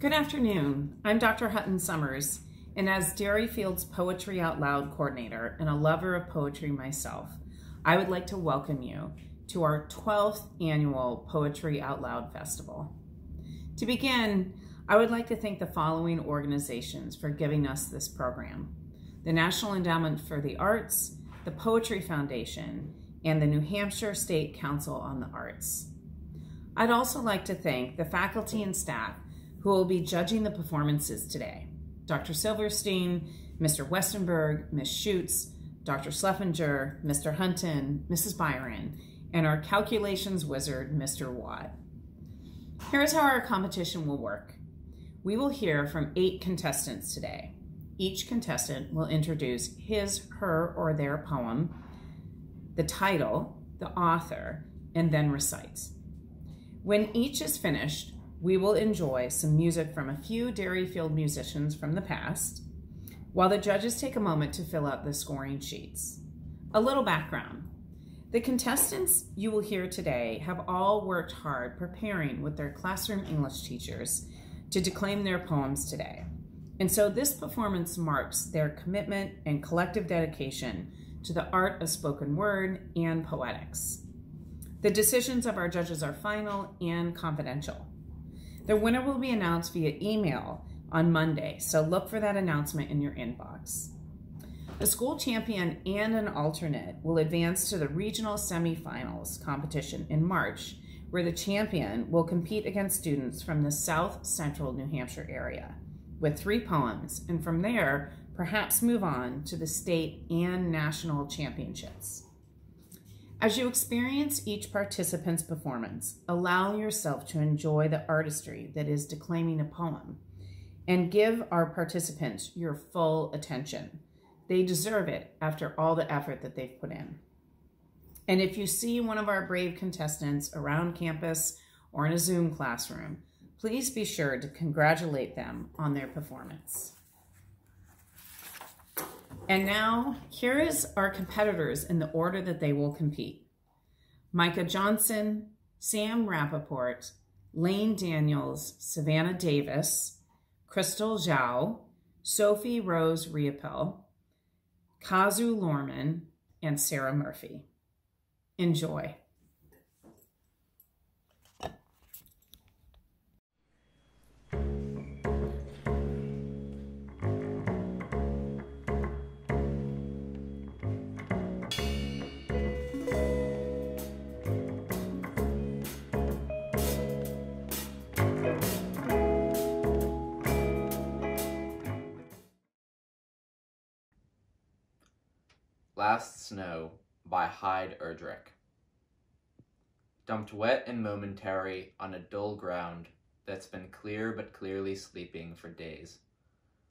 Good afternoon. I'm Dr. Hutton Summers, and as Derryfield's Poetry Out Loud coordinator and a lover of poetry myself, I would like to welcome you to our 12th annual Poetry Out Loud Festival. To begin, I would like to thank the following organizations for giving us this program: the National Endowment for the Arts, the Poetry Foundation, and the New Hampshire State Council on the Arts. I'd also like to thank the faculty and staff who will be judging the performances today: Dr. Silverstein, Mr. Westenberg, Ms. Schutz, Dr. Schleffinger, Mr. Hunton, Mrs. Byron, and our calculations wizard, Mr. Watt. Here's how our competition will work. We will hear from 8 contestants today. Each contestant will introduce his, her, or their poem, the title, the author, and then recites. When each is finished, we will enjoy some music from a few Derryfield musicians from the past, while the judges take a moment to fill out the scoring sheets. A little background. The contestants you will hear today have all worked hard preparing with their classroom English teachers to declaim their poems today. And so this performance marks their commitment and collective dedication to the art of spoken word and poetics. The decisions of our judges are final and confidential. The winner will be announced via email on Monday, so look for that announcement in your inbox. The school champion and an alternate will advance to the regional semifinals competition in March, where the champion will compete against students from the South Central New Hampshire area with 3 poems, and from there, perhaps move on to the state and national championships. As you experience each participant's performance, allow yourself to enjoy the artistry that is declaiming a poem, and give our participants your full attention. They deserve it after all the effort that they've put in. And if you see one of our brave contestants around campus or in a Zoom classroom, please be sure to congratulate them on their performance. And now, here is our competitors in the order that they will compete: Micah Johnson, Sam Rappaport, Lane Daniels, Savannah Davis, Crystal Zhao, Sophie Rose Riopel, Kazoo Lorman, and Sarah Murphy. Enjoy. Last Snow by Heid E. Erdrich. Dumped wet and momentary on a dull ground that's been clear but clearly sleeping for days.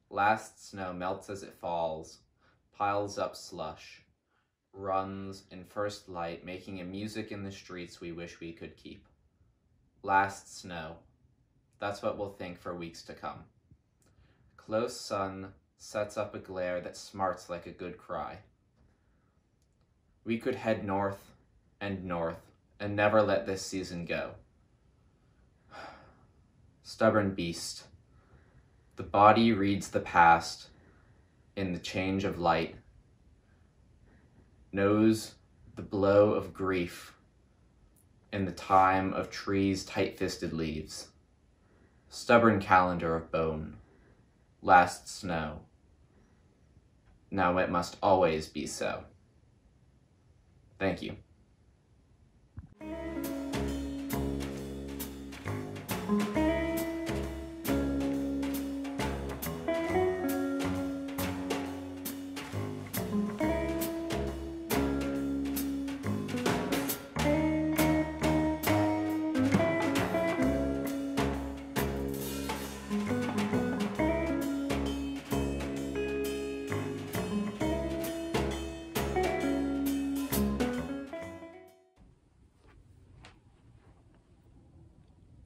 Last snow melts as it falls, piles up slush, runs in first light, making a music in the streets we wish we could keep. Last snow, that's what we'll think for weeks to come. Close sun sets up a glare that smarts like a good cry. We could head north and never let this season go. Stubborn beast. The body reads the past in the change of light, knows the blow of grief in the time of trees' tight-fisted leaves. Stubborn calendar of bone. Last snow. Now it must always be so. Thank you.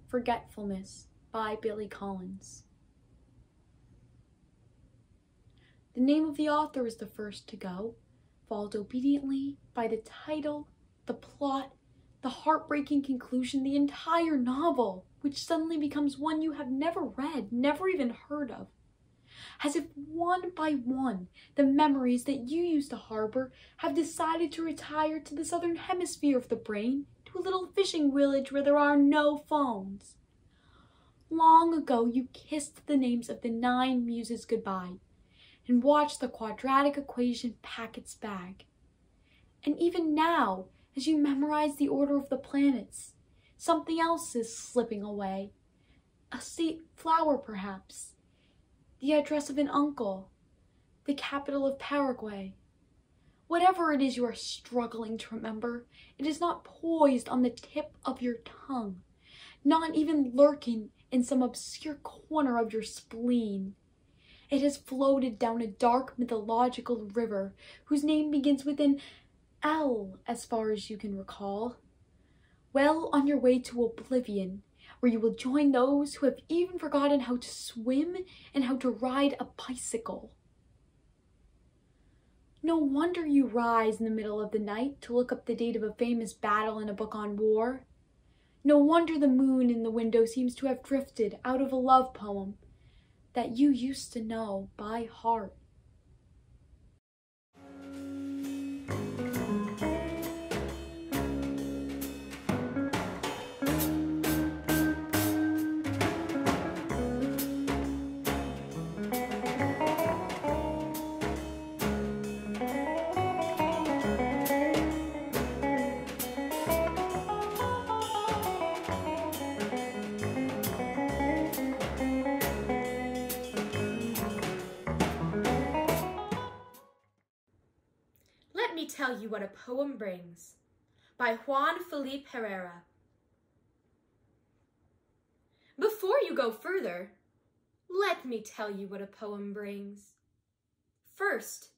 Forgetfulness by Billy Collins. The name of the author is the first to go, followed obediently by the title, the plot, the heartbreaking conclusion, the entire novel, which suddenly becomes one you have never read, never even heard of. As if one by one, the memories that you used to harbor have decided to retire to the southern hemisphere of the brain, to a little fishing village where there are no phones. Long ago, you kissed the names of the 9 muses goodbye and watched the quadratic equation pack its bag. And even now, as you memorize the order of the planets, something else is slipping away. A state flower, perhaps. The address of an uncle. The capital of Paraguay. Whatever it is you are struggling to remember, it is not poised on the tip of your tongue, not even lurking in some obscure corner of your spleen. It has floated down a dark mythological river whose name begins with an L, as far as you can recall. Well on your way to oblivion, where you will join those who have even forgotten how to swim and how to ride a bicycle. No wonder you rise in the middle of the night to look up the date of a famous battle in a book on war. No wonder the moon in the window seems to have drifted out of a love poem that you used to know by heart. Tell You What a Poem Brings, by Juan Felipe Herrera. Before you go further, let me tell you what a poem brings. First,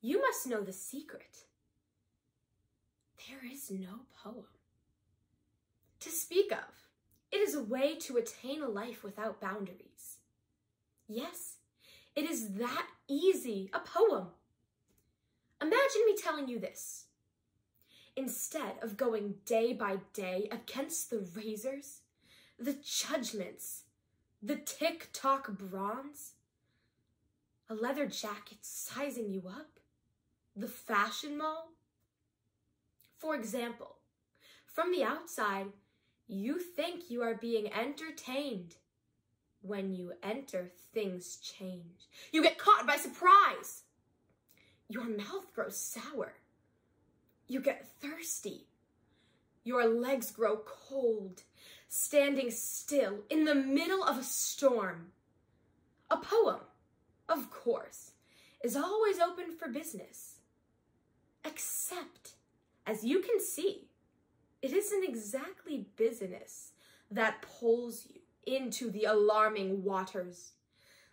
you must know the secret. There is no poem to speak of. It is a way to attain a life without boundaries. Yes, it is that easy, a poem. Imagine me telling you this. Instead of going day by day against the razors, the judgments, the tick-tock bronze, a leather jacket sizing you up, the fashion mall. For example, from the outside, you think you are being entertained. When you enter, things change. You get caught by surprise. Your mouth grows sour. You get thirsty. Your legs grow cold, standing still in the middle of a storm. A poem, of course, is always open for business. Except, as you can see, it isn't exactly business that pulls you into the alarming waters.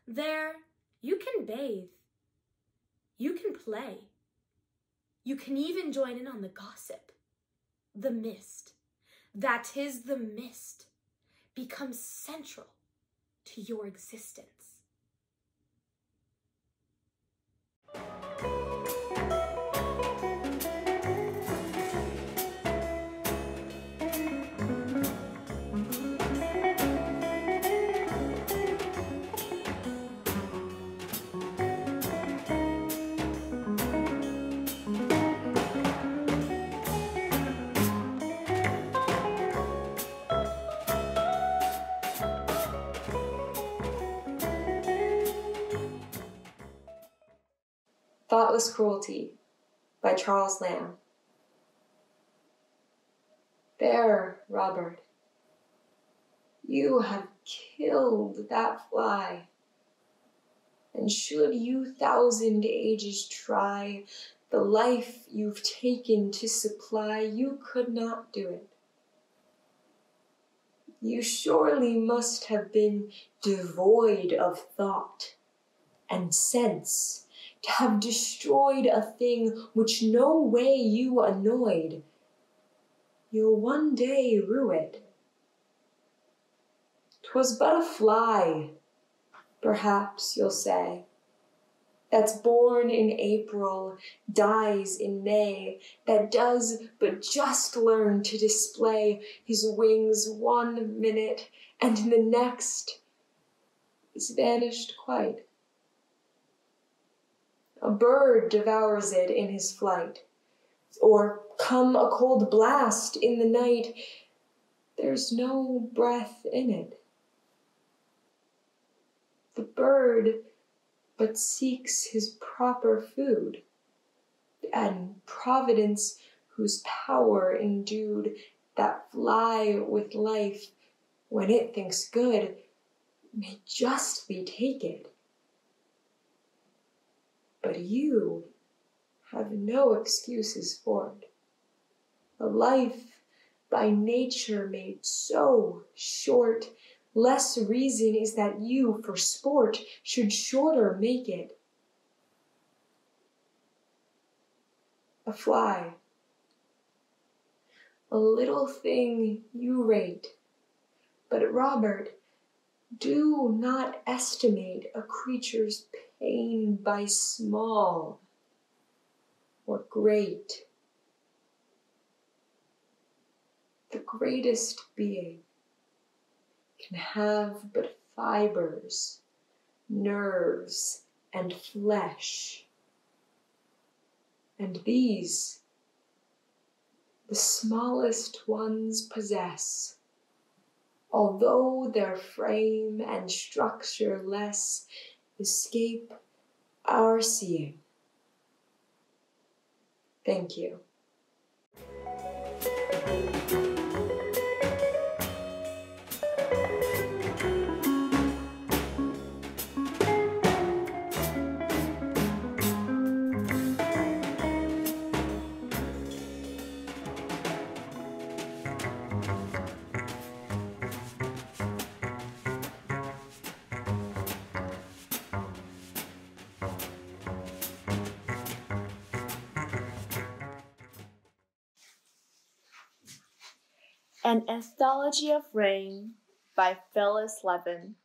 There, you can bathe. You can play. You can even join in on the gossip. The mist, that is the mist, becomes central to your existence. Thoughtless Cruelty, by Charles Lamb. There, Robert, you have killed that fly, and should you 1,000 ages try, the life you've taken to supply, you could not do it. You surely must have been devoid of thought and sense, to have destroyed a thing which no way you annoyed. You'll one day rue it. 'Twas but a fly, perhaps you'll say, that's born in April, dies in May, that does but just learn to display his wings 1 minute, and in the next is vanished quite. A bird devours it in his flight, or come a cold blast in the night, there's no breath in it. The bird but seeks his proper food, and Providence, whose power endued that fly with life, when it thinks good, may justly take it. But you have no excuses for it, a life by nature made so short, less reason is that you, for sport, should shorter make it. A fly, a little thing you rate, but Robert, do not estimate a creature's pain by small or great. The greatest being can have but fibers, nerves, and flesh. And these, the smallest ones possess, although their frame and structure less escape our seeing. Thank you. An Anthology of Rain by Phyllis Levin.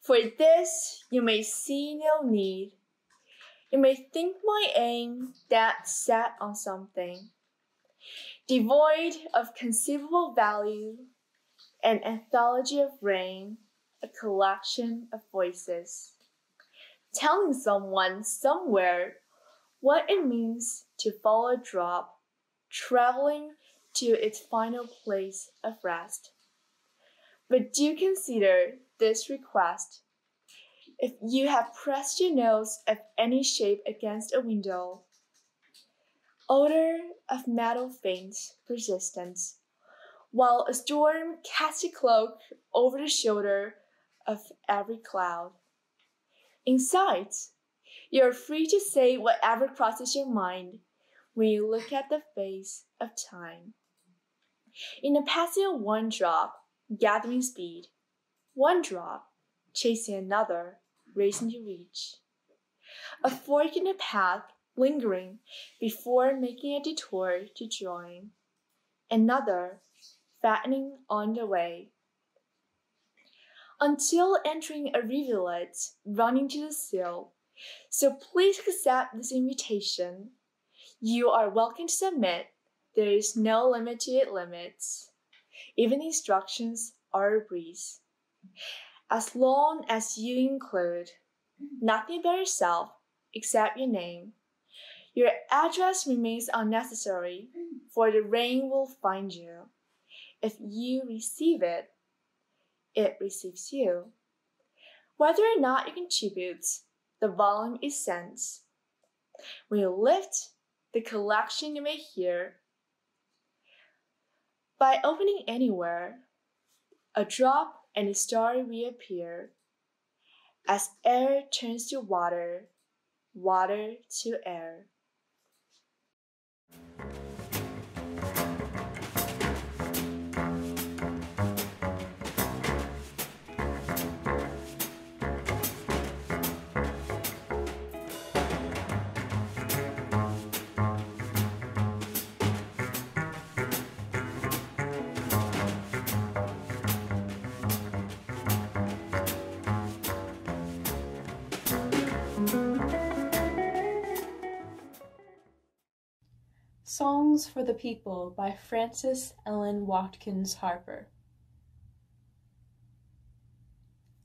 For this you may see no need. You may think my aim that sat on something devoid of conceivable value, an anthology of rain, a collection of voices, telling someone somewhere what it means to follow a drop, traveling to its final place of rest. But do consider this request. If you have pressed your nose of any shape against a window, odor of metal faint persistence, while a storm casts a cloak over the shoulder of every cloud. In sight, you are free to say whatever crosses your mind when you look at the face of time. In the passing of one drop, gathering speed, one drop, chasing another, racing to reach. A fork in the path, lingering before making a detour to join. Another, fattening on the way. Until entering a rivulet, running to the sill. So please accept this invitation. You are welcome to submit. There is no limit to its limits. Even instructions are a breeze, as long as you include nothing but yourself except your name. Your address remains unnecessary, for the rain will find you. If you receive it, it receives you. Whether or not you contribute, the volume is sent. When you lift the collection, you may hear, by opening anywhere, a drop and a star reappear. As air turns to water, water to air. Songs for the People by Frances Ellen Watkins Harper.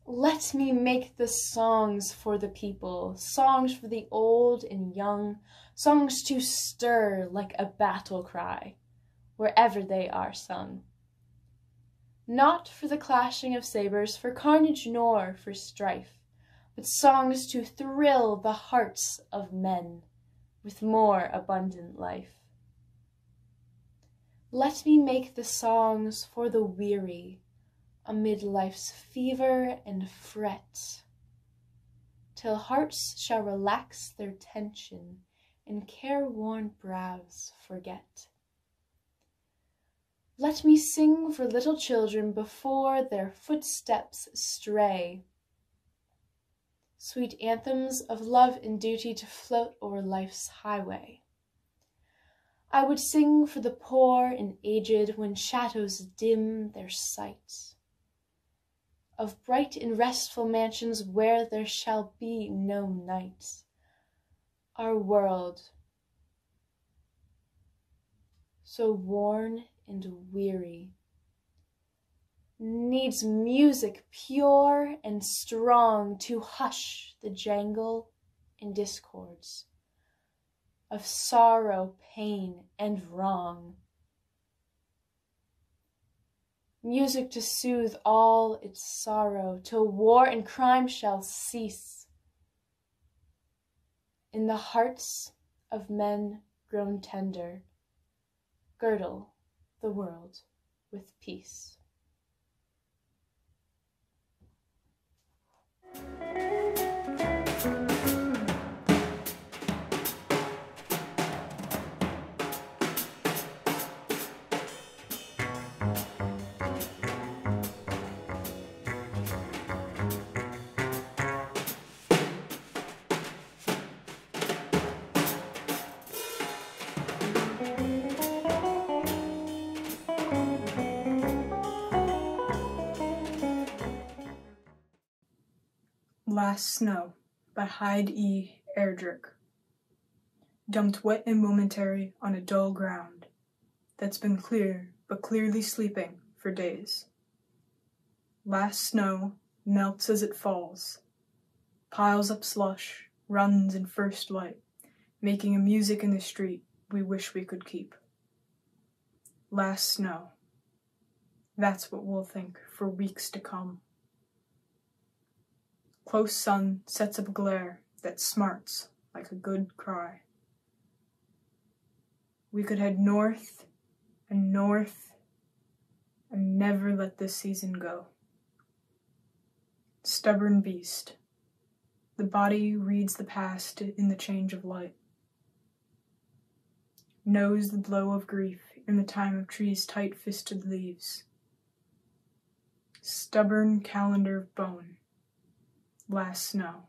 Let me make the songs for the people, songs for the old and young, songs to stir like a battle cry, wherever they are sung. Not for the clashing of sabers, for carnage nor for strife, but songs to thrill the hearts of men with more abundant life. Let me make the songs for the weary, amid life's fever and fret, till hearts shall relax their tension and careworn brows forget. Let me sing for little children before their footsteps stray, sweet anthems of love and duty to float o'er life's highway. I would sing for the poor and aged when shadows dim their sight, of bright and restful mansions where there shall be no night. Our world, so worn and weary, needs music pure and strong to hush the jangle and discords of sorrow, pain, and wrong. Music to soothe all its sorrow, till war and crime shall cease. In the hearts of men grown tender, girdle the world with peace. Last Snow by Heid E. Erdrich. Dumped wet and momentary on a dull ground that's been clear but clearly sleeping for days. Last snow melts as it falls, piles up slush, runs in first light, making a music in the street we wish we could keep. Last snow, that's what we'll think for weeks to come. Close sun sets up a glare that smarts like a good cry. We could head north and north and never let this season go. Stubborn beast, the body reads the past in the change of light. Knows the blow of grief in the time of trees' tight-fisted leaves. Stubborn calendar of bone. Last snow.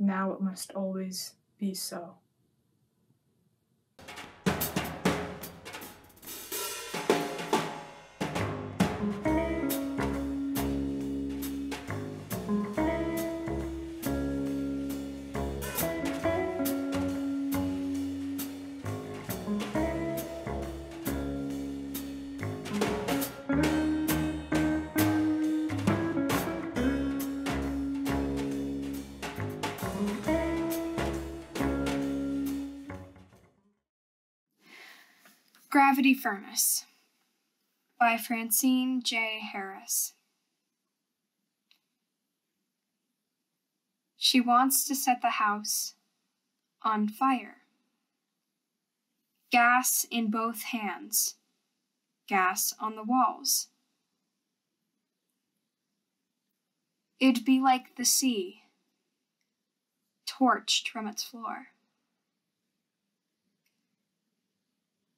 Now it must always be so. Gravity Furnace by Francine J. Harris. She wants to set the house on fire. Gas in both hands, gas on the walls. It'd be like the sea, torched from its floor.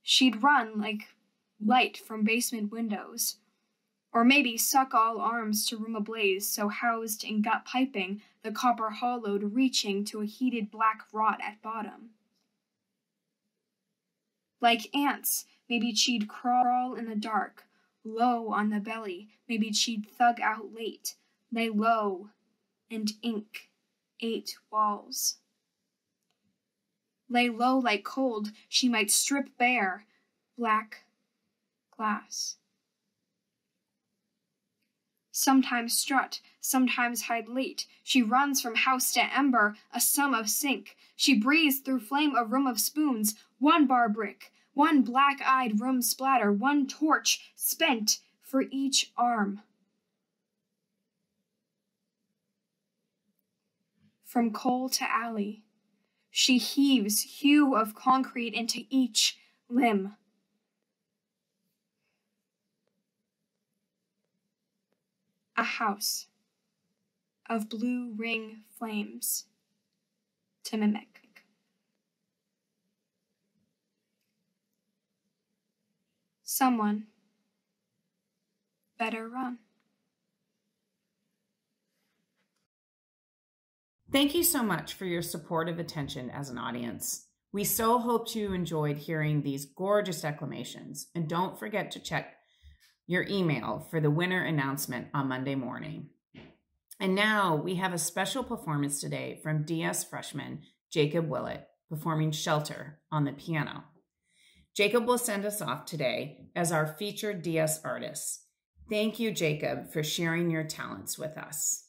She'd run like light from basement windows, or maybe suck all arms to room ablaze, so housed in gut piping, the copper hollowed reaching to a heated black rot at bottom. Like ants, maybe she'd crawl in the dark, low on the belly, maybe she'd thug out late, lay low, and ink 8 walls. lay low like cold, she might strip bare black glass. Sometimes strut, sometimes hide late. She runs from house to ember, a sum of sink. She breathes through flame a room of spoons, one bar brick, one black-eyed room splatter, one torch spent for each arm. From coal to alley, she heaves hue of concrete into each limb. A house of blue ring flames to mimic. Someone better run. Thank you so much for your supportive attention as an audience. We so hoped you enjoyed hearing these gorgeous declamations, and don't forget to check your email for the winner announcement on Monday morning. And now we have a special performance today from DS freshman Jacob Willett performing Shelter on the piano. Jacob will send us off today as our featured DS artist. Thank you, Jacob, for sharing your talents with us.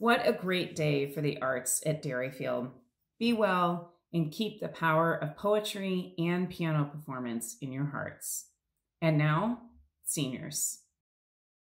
What a great day for the arts at Derryfield. Be well and keep the power of poetry and piano performance in your hearts. And now, seniors.